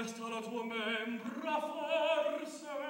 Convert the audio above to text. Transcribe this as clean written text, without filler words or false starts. resta la tua membra forse.